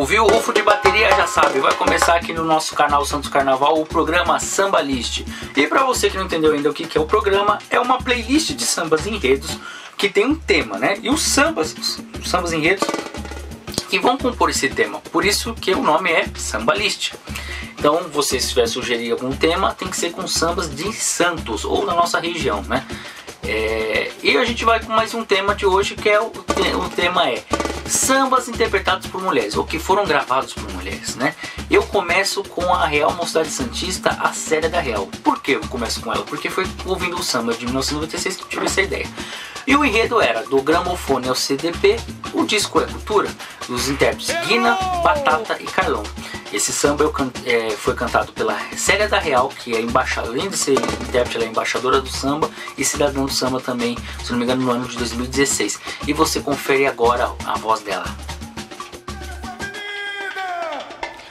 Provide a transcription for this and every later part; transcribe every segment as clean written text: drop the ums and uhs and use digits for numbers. ouviu o rufo de bateria já sabe, vai começar aqui no nosso canal Santos Carnaval o programa Sambaliste. E para você que não entendeu ainda o que é o programa, é uma playlist de sambas e enredos que tem um tema, né? E os sambas e enredos que vão compor esse tema. Por isso que o nome é Sambaliste. Então, você, se tiver sugerir algum tema, tem que ser com sambas de Santos ou da nossa região, né? E a gente vai com mais um tema de hoje, que é o tema é sambas interpretados por mulheres, ou que foram gravados por mulheres, né? Eu começo com a Real Mocidade Santista, a Célia da Real. Por que eu começo com ela? Porque foi ouvindo o samba de 1996 que eu tive essa ideia. E o enredo era do gramofone ao CDP, o disco é cultura, dos intérpretes Guina, Batata e Carlão. Esse samba foi cantado pela Célia da Real, que é embaixadora, além de ser intérprete, ela é embaixadora do samba e cidadã do samba também, se não me engano, no ano de 2016. E você confere agora a voz dela.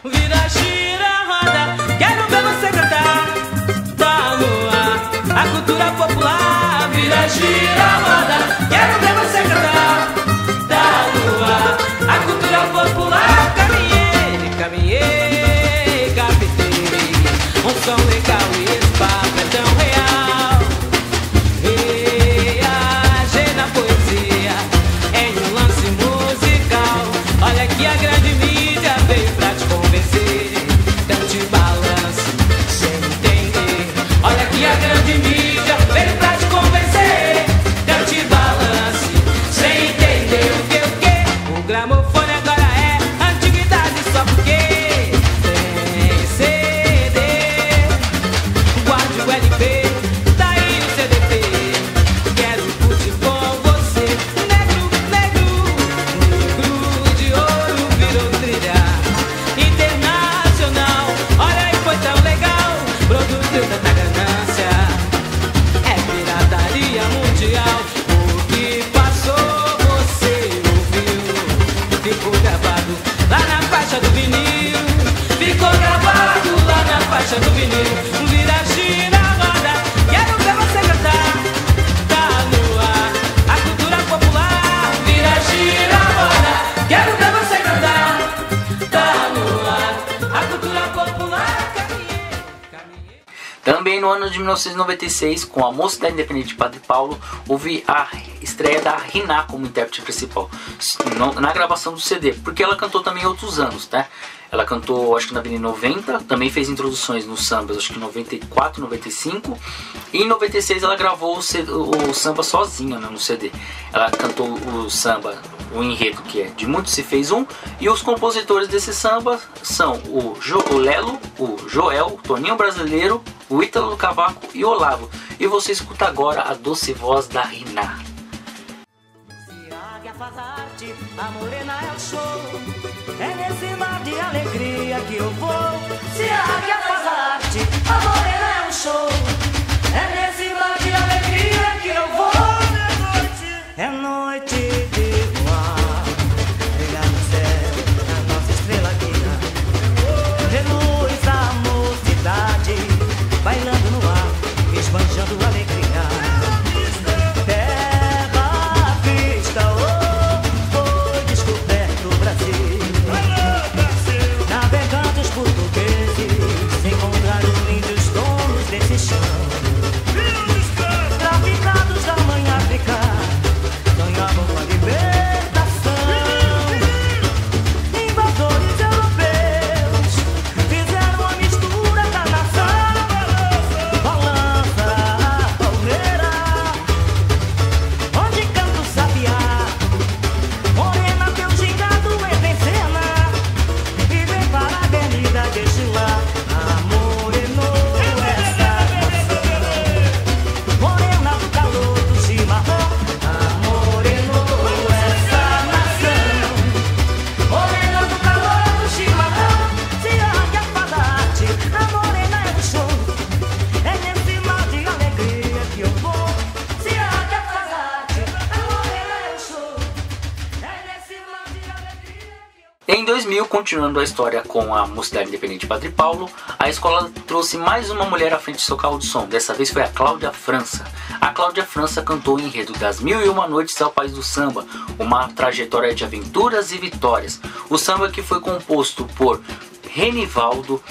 Vira, gira, roda, quero ver você cantar, da lua, a cultura popular. Vira, gira, roda, quero ver você cantar, da lua, a cultura popular. Caminhei, captei um som legal e esse papo é tão real. Viajei na poesia em um lance musical. Olha que a grande mídia veio pra te convencer. Então te balanço sem entender. Olha que a grande mídia veio pra te convencer. Então te balanço sem entender o que. O gramofone agora é antiguidade só porque do vinil, vira, gira, roda, quero ver você cantar, da lua, a cultura popular. Vira, gira, roda, quero ver você cantar, da lua, a cultura popular. Caminhei. Também no ano de 1996, com a Mocidade Independente de Padre Paulo, houve a estreia da Rinah como intérprete principal na gravação do CD, porque ela cantou também outros anos, tá? Ela cantou, acho que na Avenida 90, também fez introduções nos sambas, acho que 94, 95. E em 96 ela gravou o samba sozinha, né, no CD. Ela cantou o samba, o enredo que é De Muito Se Fez Um. E os compositores desse samba são o Lelo, o Joel, o Toninho Brasileiro, o Ítalo do Cavaco e o Olavo. E você escuta agora a doce voz da Rinah. A morena é o show, é nesse mar de alegria que eu vou. Se a águia faz a arte, a morena é um show, é nesse mar de alegria que eu vou. É noite de voar, brilhar no céu, a nossa estrela guia, reluz a mocidade, bailando no ar, esbanjando a alegria. Portugueses encontraram lindos donos desse chão. 2000, continuando a história com a Mocidade Independente de Padre Paulo, a escola trouxe mais uma mulher à frente do seu carro de som. Dessa vez foi a Cláudia França. A Cláudia França cantou o enredo das 1001 Noites ao País do Samba, uma trajetória de aventuras e vitórias. O samba que foi composto por Renivaldo,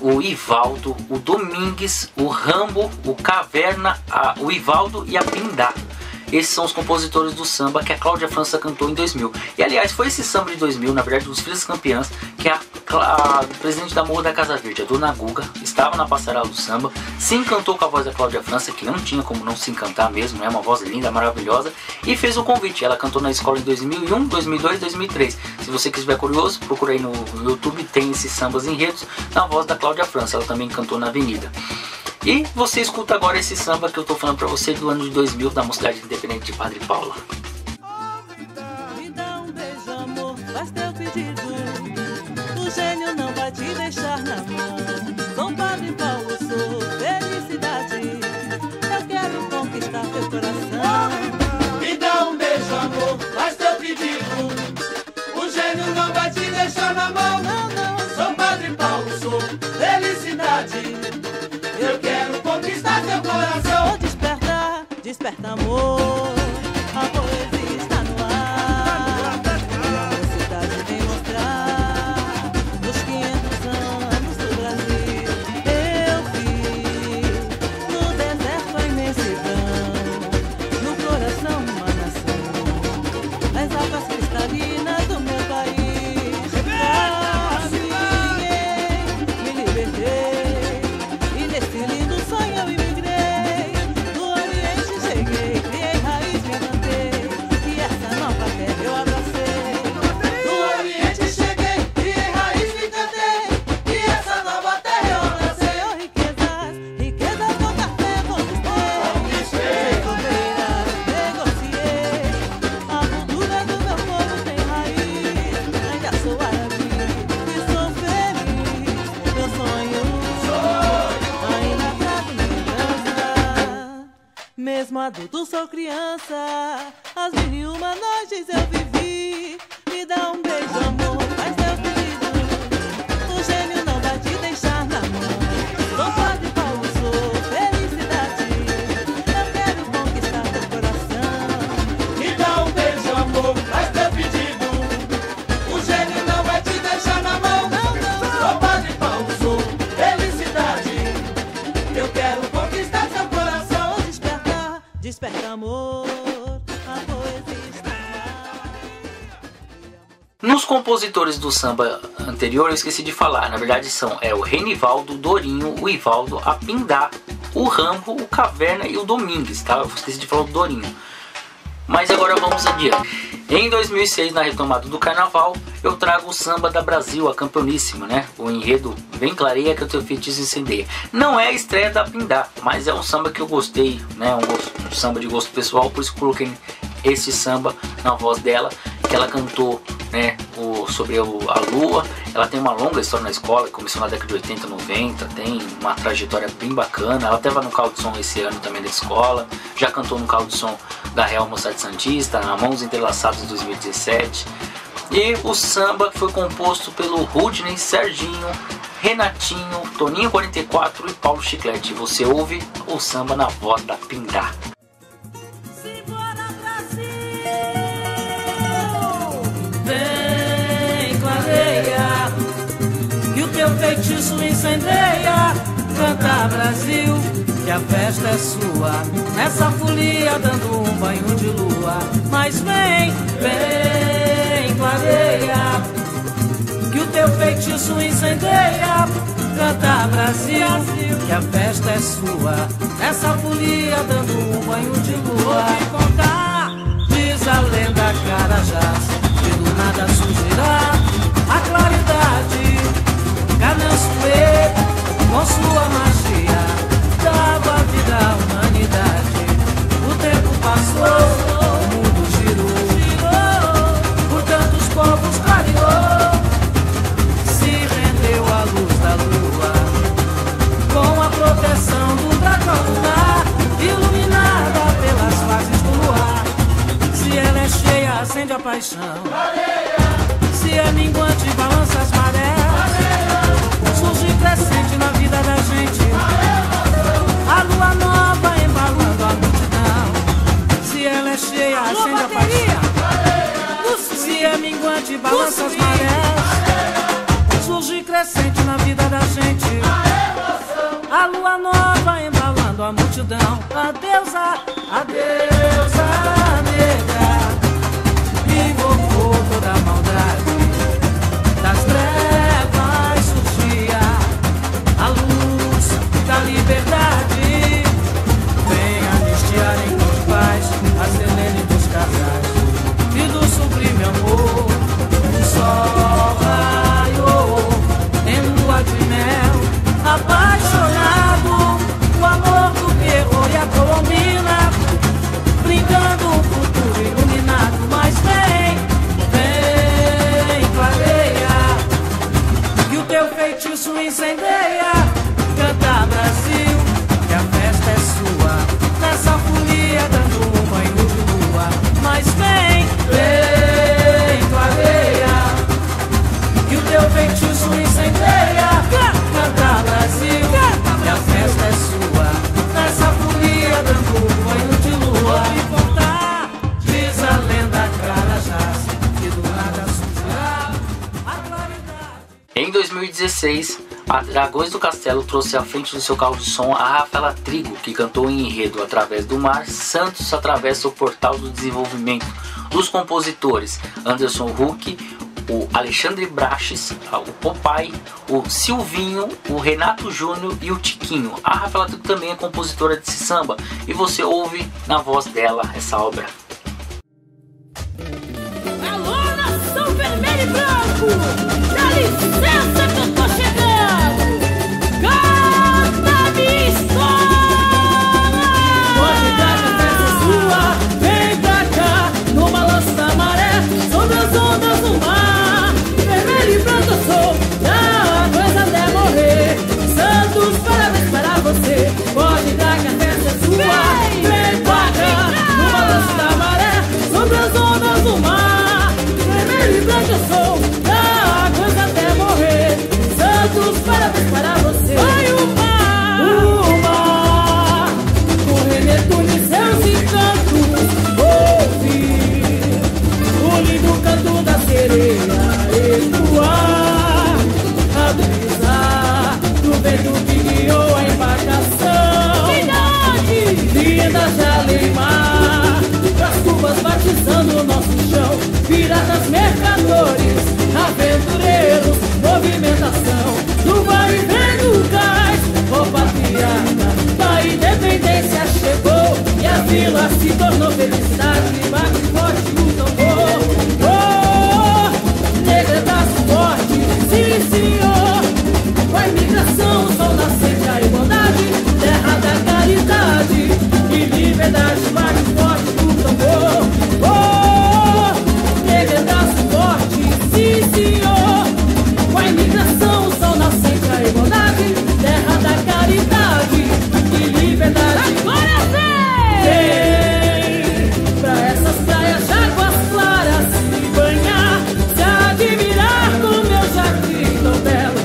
o Ivaldo, o Domingues, o Rambo, o Caverna, o Ivaldo e a Pindá. Esses são os compositores do samba que a Cláudia França cantou em 2000. E aliás, foi esse samba de 2000, na verdade, dos Filhos Campeãs, que a presidente da Morra da Casa Verde, a dona Guga, estava na passarela do samba, se encantou com a voz da Cláudia França, que não tinha como não se encantar mesmo, é uma voz linda, maravilhosa, e fez o convite. Ela cantou na escola em 2001, 2002, 2003. Se você estiver curioso, procura aí no YouTube, tem esses sambas enredos na voz da Cláudia França. Ela também cantou na Avenida. E você escuta agora esse samba que eu tô falando pra você do ano de 2000 da Mocidade Independente de Padre Paulo. Me dá um beijo, amor, faz teu pedido. O gênio não vai te deixar na mão. São Padre Paulo, sou felicidade. Eu quero conquistar teu coração. Me dá um beijo, amor, faz teu pedido. O gênio não vai te deixar na mão. Não, não. São Padre Paulo, sou felicidade. Eu quero conquistar teu coração. Vou despertar, desperta amor. A poesia está no ar. A mocidade vem mostrar os 500 anos do Brasil. Eu vi no deserto a imensidão, no coração uma nação, nas águas cristalinas do meu país. Caminhei, me libertei. Mesmo adulto sou criança, as 1001 noites eu vivi. Me dá um beijo, amor, faz teu pedido. O gênio não vai te deixar na mão. Sou Padre Paulo, sou felicidade. Eu quero conquistar teu coração. Me dá um beijo, amor, faz teu pedido. O gênio não vai te deixar na mão. Não, não. Sou Padre Paulo, sou felicidade. Eu quero conquistar teu coração. Desperta amor, amor existe. Nos compositores do samba anterior eu esqueci de falar, na verdade são o Renivaldo, o Dorinho, o Ivaldo, a Pindá, o Rambo, o Caverna e o Domingues, tá? Eu esqueci de falar do Dorinho. Mas agora vamos adiante. Em 2006, na retomada do carnaval, eu trago o samba da Brasil A Campeoníssima, né? O enredo bem clareia que o teu feitiço incendeia. Não é a estreia da Pindá, mas é um samba que eu gostei, né? Um samba de gosto pessoal, por isso coloquei esse samba na voz dela, que ela cantou, né? Sobre a lua. Ela tem uma longa história na escola, começou na década de 80, 90, tem uma trajetória bem bacana. Ela teve no carro de som esse ano também da escola, já cantou no carro de som da Real Mocidade Santista, na Mãos Entrelaçados de 2017. E o samba foi composto pelo Rudney, Serginho, Renatinho, Toninho 44 e Paulo Chiclete. Você ouve o samba na voz da Pindá. Teu feitiço incendeia, canta Brasil, que a festa é sua, nessa folia dando um banho de lua. Mas vem, vem, clareia, que o teu feitiço incendeia, canta Brasil, que a festa é sua, nessa folia dando um banho de lua. E contar, diz a lenda Carajás, que do nada surgirá a claridade. Canassuê, com sua magia, dava vida à humanidade. O tempo passou, o mundo girou, por tantos povos clareou, se rendeu à luz da lua, com a proteção do dragão lunar, iluminada pelas fases do luar. Se ela é cheia, acende a paixão. Se areia minguante balança as marés. Surge crescente na vida da gente a lua nova embalando a multidão. Se ela é cheia, acende a paixão. Se é minguante, balança as marés. Surge crescente na vida da gente a lua nova embalando a multidão. Adeusa, adeusa negra, me invocou toda a maldade. Das trevas surgia a luz da liberdade. Vem anistiar em tua paz a selene dos casais e do sublime amor. O sol raiou em lua de mel. Apaixonado, o amor do Pierrot e a Colombina, brincando o futuro iluminado. Mas vem, vem, clareia, e o teu feitiço incendeia. Canta Brasil, que a festa é sua, nessa folia dando um banho de lua. Mas vem, vem, clareia, e o teu feitiço incendeia. Canta Brasil, que a festa é sua, nessa folia dando um banho de lua. E voltar, diz a lenda Carajás, que do nada surgirá a claridade. Em 2016, a Dragões do Castelo trouxe à frente do seu carro de som a Rafaela Trigo, que cantou em enredo Através do Mar, Santos Atravessa o Portal do Desenvolvimento, dos compositores Anderson Huck, o Alexandre Braches, o Popai, o Silvinho, o Renato Júnior e o Tiquinho. A Rafaela Trigo também é compositora de samba e você ouve na voz dela essa obra. Alô, nação vermelha e branco! Dá licença que eu tô chegando! Canta minha escola! Mocidade, a festa é sua, vem pra cá, no balanço da maré, sobre as ondas do mar. Pode dar que a festa é sua, vem pra cá, no balanço da maré, sobre as ondas do mar. Vermelho e branco eu sou, da coisa até morrer. Santos, parabéns para você. Vai o mar, o remeto de seus encantos. Ouvi o lindo canto da sereia ecoar, a brisa do vento que guiou a embarcação. Linda Jalimar, das curvas batizando o nosso chão. Piratas, mercadores, aventureiros, movimentação do vai e vem do cais. Roupa piada, da independência chegou e a vila se tornou felicidade. Bate forte o tambor, oh, negra das forte, sim senhor. Com a imigração, o sol nascente, a igualdade, terra da caridade e liberdade, bate forte do tambor. Oh, negra das forte, sim senhor. Com a imigração, o sol nascente, a igualdade, terra da caridade e liberdade. Agora vem! Vem pra essas praias de águas claras se banhar, se admirar com meu jardim tão belo.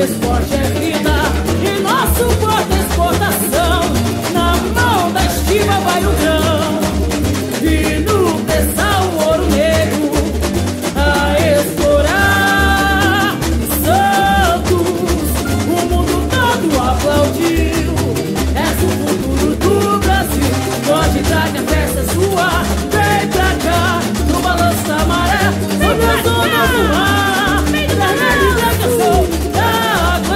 Esporte é vida e nosso porta é exportação. Na mão da estiva vai o grão e no pesar o ouro negro a explorar. Santos, o mundo todo aplaudiu. És o futuro do Brasil. Pode dar que a festa é sua. Vem pra cá, no balanço da maré, sobre as ondas do mar. Vermelho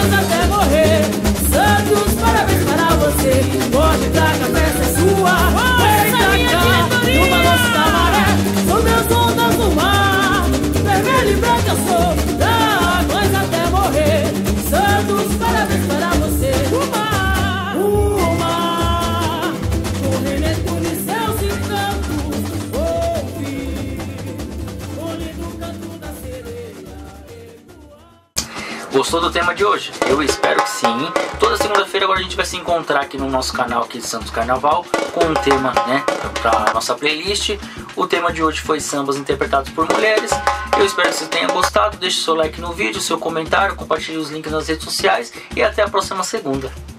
e até morrer. Santos, parabéns para você. Pode dar que a festa é sua. Vem pra cá, no balanço da maré, sobre as ondas do mar. Vermelho e branco eu sou, dragões até morrer. Santos, parabéns para você. O mar, correndo de céus e cantos. Ouvi o lindo canto da sereia. Gostou do tema de hoje? Eu espero que sim. Toda segunda-feira agora a gente vai se encontrar aqui no nosso canal aqui de Santos Carnaval com um tema, né, para nossa playlist. O tema de hoje foi sambas interpretados por mulheres. Eu espero que você tenha gostado. Deixe seu like no vídeo, seu comentário, compartilhe os links nas redes sociais e até a próxima segunda.